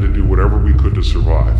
had to do whatever we could to survive.